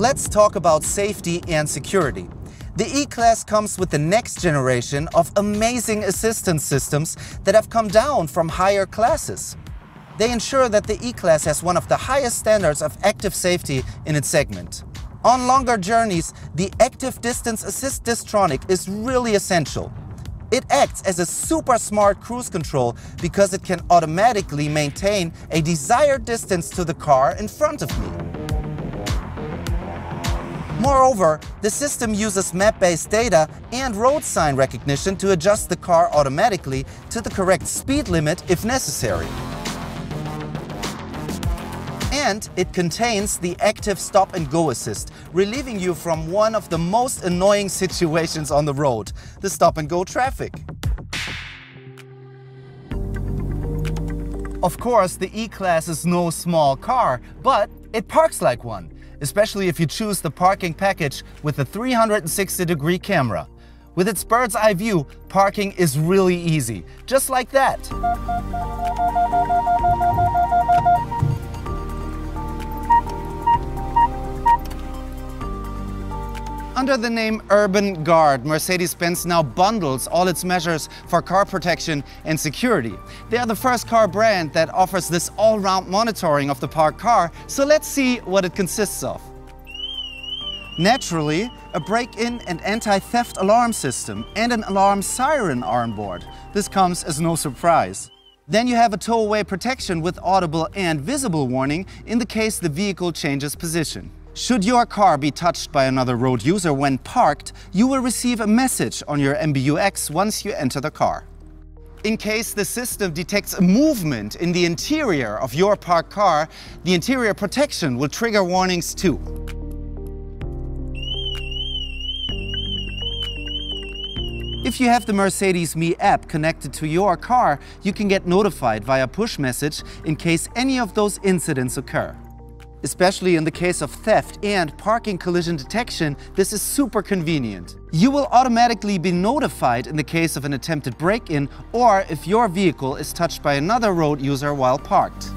Let's talk about safety and security. The E-Class comes with the next generation of amazing assistance systems that have come down from higher classes. They ensure that the E-Class has one of the highest standards of active safety in its segment. On longer journeys, the Active Distance Assist Distronic is really essential. It acts as a super smart cruise control because it can automatically maintain a desired distance to the car in front of me. Moreover, the system uses map-based data and road sign recognition to adjust the car automatically to the correct speed limit if necessary. And it contains the active stop and go assist, relieving you from one of the most annoying situations on the road, the stop and go traffic. Of course, the E-Class is no small car, but it parks like one. Especially if you choose the parking package with the 360-degree camera. With its bird's eye view, parking is really easy, just like that. Under the name Urban Guard, Mercedes-Benz now bundles all its measures for car protection and security. They are the first car brand that offers this all-round monitoring of the parked car, so let's see what it consists of. Naturally, a break-in and anti-theft alarm system and an alarm siren are on board. This comes as no surprise. Then you have a tow-away protection with audible and visible warning in the case the vehicle changes position. Should your car be touched by another road user when parked, you will receive a message on your MBUX once you enter the car. In case the system detects a movement in the interior of your parked car, the interior protection will trigger warnings too. If you have the Mercedes Me app connected to your car, you can get notified via push message in case any of those incidents occur. Especially in the case of theft and parking collision detection, this is super convenient. You will automatically be notified in the case of an attempted break-in or if your vehicle is touched by another road user while parked.